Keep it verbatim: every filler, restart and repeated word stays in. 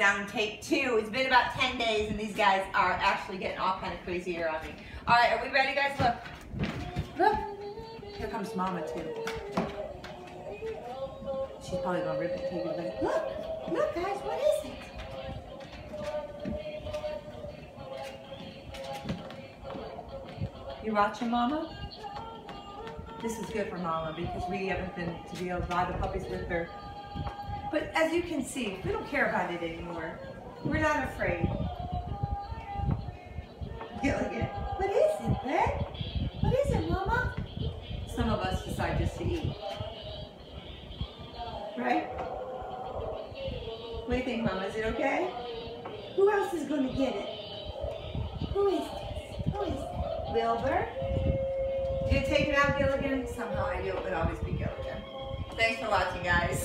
down in take two. It's been about ten days and these guys are actually getting all kind of crazier on me. All right, are we ready, guys? Look, look, here comes Mama too. She's probably gonna rip it, take it away. Look, look guys, what is it? You watching, Mama? This is good for Mama because we haven't been to be able to ride the puppies with her. But as you can see, we don't care about it anymore. We're not afraid. Gilligan, what is it, Beth? What is it, Mama? Some of us decide just to eat. Right? What do you think, Mama? Is it okay? Who else is going to get it? Who is this? Who is this? Wilbur? You take it out, Gilligan? Somehow I knew it would always be Gilligan. Thanks for watching, guys.